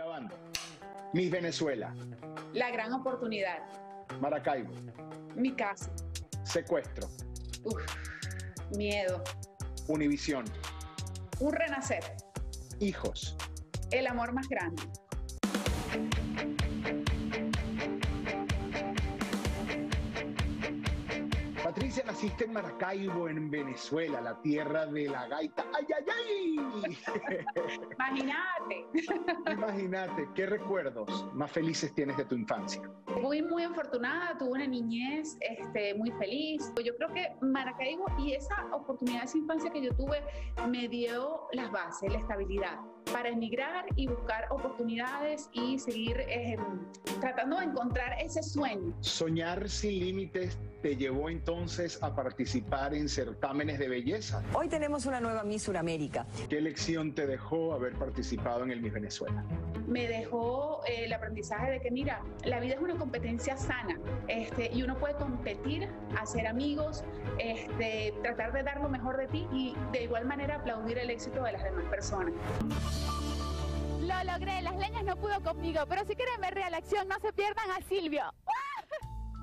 grabando. Miss Venezuela. La gran oportunidad. Maracaibo. Mi casa. Secuestro. Uf, miedo. Univisión. Un renacer. Hijos. El amor más grande. Patricia, naciste en Maracaibo, en Venezuela, la tierra de la gaita. ¡Ay, ay, ay! Imagínate. Imagínate, ¿qué recuerdos más felices tienes de tu infancia? Fui muy afortunada, tuve una niñez muy feliz. Yo creo que Maracaibo y esa oportunidad, esa infancia que yo tuve, me dio las bases, la estabilidad para emigrar y buscar oportunidades y seguir tratando de encontrar ese sueño. Soñar sin límites te llevó entonces a participar en certámenes de belleza. Hoy tenemos una nueva Miss Suramérica. ¿Qué lección te dejó haber participado en el Miss Venezuela? Me dejó el aprendizaje de que, mira, la vida es una competencia sana y uno puede competir, hacer amigos, tratar de dar lo mejor de ti y de igual manera aplaudir el éxito de las demás personas. Lo logré, las leñas no pudo conmigo, pero si quieren ver Real Acción, no se pierdan a Silvio.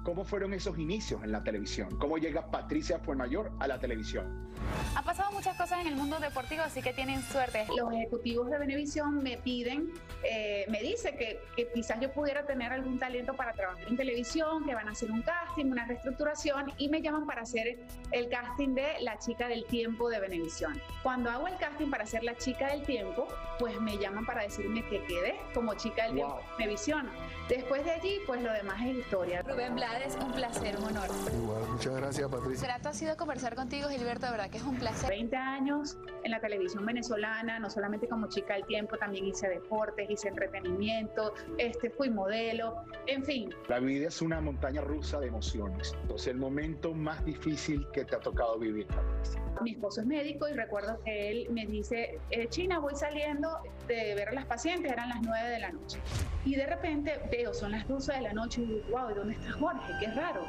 ¿Cómo fueron esos inicios en la televisión? ¿Cómo llega Patricia Fuenmayor a la televisión? Han pasado muchas cosas en el mundo deportivo, así que tienen suerte. Los ejecutivos de Venevisión me piden, me dicen que quizás yo pudiera tener algún talento para trabajar en televisión, que van a hacer un casting, una reestructuración, y me llaman para hacer el casting de La Chica del Tiempo de Venevisión. Cuando hago el casting para hacer La Chica del Tiempo, pues me llaman para decirme que quedé como Chica del Tiempo de Venevisión. Después de allí, pues lo demás es historia. Rubén Blanco. Es un placer, un honor. Igual, muchas gracias, Patricia. Grato ha sido conversar contigo, Gilberto, de verdad que es un placer. 20 años en la televisión venezolana, no solamente como Chica del Tiempo, también hice deportes, hice entretenimiento, fui modelo, en fin. La vida es una montaña rusa de emociones. Entonces, el momento más difícil que te ha tocado vivir, Patricia. Mi esposo es médico y recuerdo que él me dice, China, voy saliendo de ver a las pacientes, eran las 9 de la noche. Y de repente veo, son las 12 de la noche y digo, wow, ¿y dónde está Jorge? Qué raro.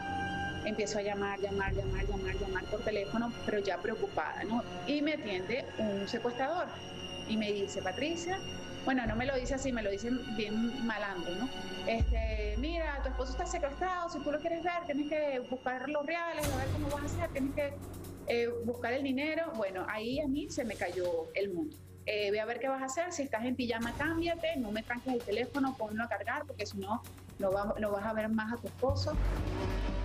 Empiezo a llamar por teléfono, pero ya preocupada, ¿no? Y me atiende un secuestrador y me dice, Patricia, bueno, no me lo dice así, me lo dice bien malandro, ¿no? Mira, tu esposo está secuestrado, si tú lo quieres ver, tienes que buscar los reales, a ver cómo vas a hacer, tienes que buscar el dinero. Bueno, ahí a mí se me cayó el mundo. Ve a ver qué vas a hacer, si estás en pijama, cámbiate, no me tranques el teléfono, ponlo a cargar, porque si no, no vas a ver más a tu esposo.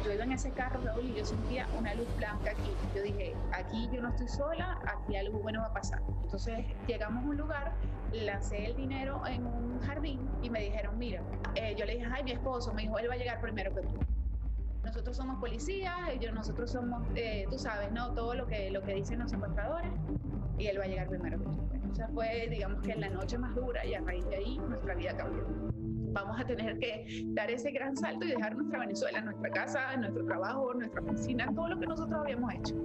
Yo iba en ese carro, Raúl, y yo sentía una luz blanca aquí. Yo dije, aquí yo no estoy sola, aquí algo bueno va a pasar. Entonces llegamos a un lugar, lancé el dinero en un jardín y me dijeron, mira, yo le dije, ay, mi esposo, me dijo, él va a llegar primero que tú. Nosotros somos policías, nosotros somos, tú sabes, ¿no? Todo lo que dicen los secuestradores, y él va a llegar primero que tú. O sea, fue, digamos que en la noche más dura, y a raíz de ahí nuestra vida cambió. Vamos a tener que dar ese gran salto y dejar nuestra Venezuela, nuestra casa, nuestro trabajo, nuestra oficina, todo lo que nosotros habíamos hecho.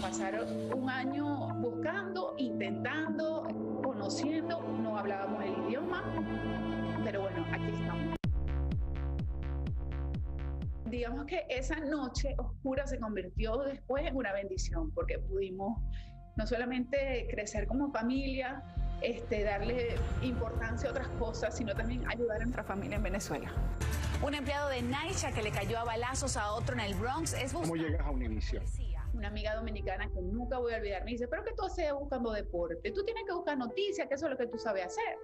Pasaron un año buscando, intentando, conociendo, no hablábamos el idioma, pero bueno, aquí estamos. Digamos que esa noche oscura se convirtió después en una bendición, porque pudimos no solamente crecer como familia, darle importancia a otras cosas, sino también ayudar a nuestra familia en Venezuela. Un empleado de Naicha que le cayó a balazos a otro en el Bronx es buscado. ¿Cómo llegas a Univision? Una amiga dominicana que nunca voy a olvidar me dice, pero que tú haces buscando deporte, tú tienes que buscar noticias, que eso es lo que tú sabes hacer.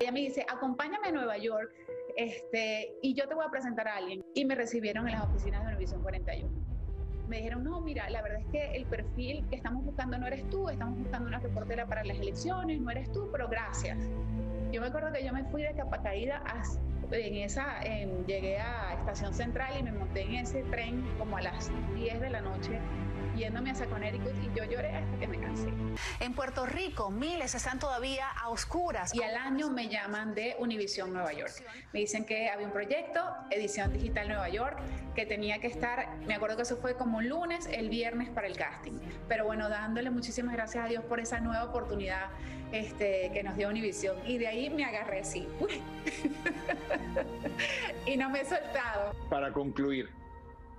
Ella me dice, acompáñame a Nueva York y yo te voy a presentar a alguien. Y me recibieron en las oficinas de Univision 41. Me dijeron, no, mira, la verdad es que el perfil que estamos buscando no eres tú, estamos buscando una reportera para las elecciones, no eres tú, pero gracias. Yo me acuerdo que yo me fui de Capacaída, llegué a Estación Central y me monté en ese tren como a las 10 de la noche, yéndome hacia Connecticut, y yo lloré hasta que me cansé. En Puerto Rico, miles están todavía a oscuras. Y al año me llaman de Univision Nueva York. Me dicen que había un proyecto, Edición Digital Nueva York, que tenía que estar, me acuerdo que eso fue como un lunes, el viernes para el casting. Pero bueno, dándole muchísimas gracias a Dios por esa nueva oportunidad que nos dio Univision. Y de ahí me agarré así. Y no me he soltado. Para concluir,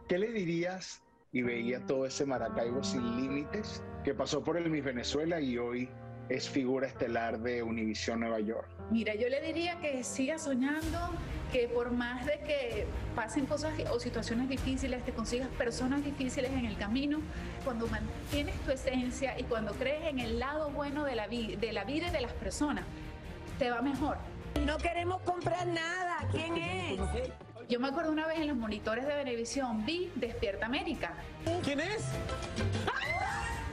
¿qué le dirías? Y veía todo ese Maracaibo sin límites que pasó por el Miss Venezuela y hoy es figura estelar de Univision Nueva York. Mira, yo le diría que siga soñando, que por más de que pasen cosas o situaciones difíciles, te consigas personas difíciles en el camino, cuando mantienes tu esencia y cuando crees en el lado bueno de la vida y de las personas, te va mejor. No queremos comprar nada, ¿quién es? Yo me acuerdo una vez en los monitores de Venevisión, vi Despierta América. ¿Quién es?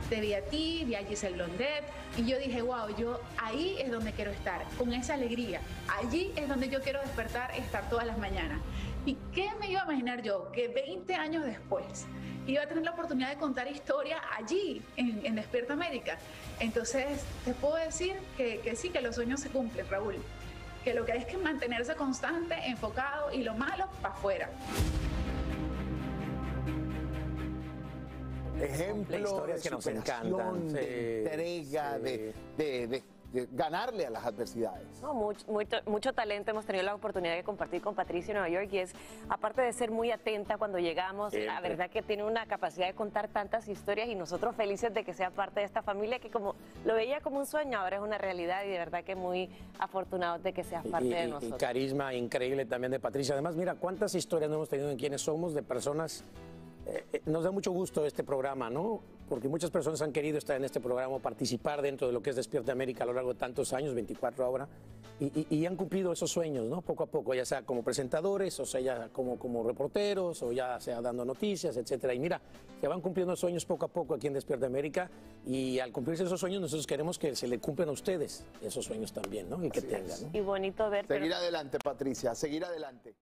Te vi a ti, vi a Giselle Blondet y yo dije, wow, yo ahí es donde quiero estar, con esa alegría. Allí es donde yo quiero despertar, estar todas las mañanas. ¿Y qué me iba a imaginar yo? Que 20 años después iba a tener la oportunidad de contar historia allí, en Despierta América. Entonces, te puedo decir que sí, que los sueños se cumplen, Raúl. Que lo que hay es que mantenerse constante, enfocado y lo malo para afuera. Ejemplo, historias que nos encantan, de entrega, sí. de ganarle a las adversidades. No, mucho talento hemos tenido la oportunidad de compartir con Patricia en Nueva York, y es, aparte de ser muy atenta cuando llegamos, siempre. La verdad que tiene una capacidad de contar tantas historias, y nosotros felices de que sea parte de esta familia que, como lo veía como un sueño, ahora es una realidad, y de verdad que muy afortunados de que seas parte de nosotros. Y carisma increíble también de Patricia. Además, mira cuántas historias no hemos tenido en Quienes Somos, de personas. Nos da mucho gusto este programa, ¿no? Porque muchas personas han querido estar en este programa, participar dentro de lo que es Despierta América a lo largo de tantos años, 24 ahora, y han cumplido esos sueños, ¿no? Poco a poco, ya sea como presentadores, o sea, ya como reporteros, o ya sea dando noticias, etcétera. Y mira, se van cumpliendo sueños poco a poco aquí en Despierta América, y al cumplirse esos sueños, nosotros queremos que se le cumplan a ustedes esos sueños también, ¿no? Y que tengan, ¿no? Y bonito ver. Seguir adelante, Patricia, seguir adelante.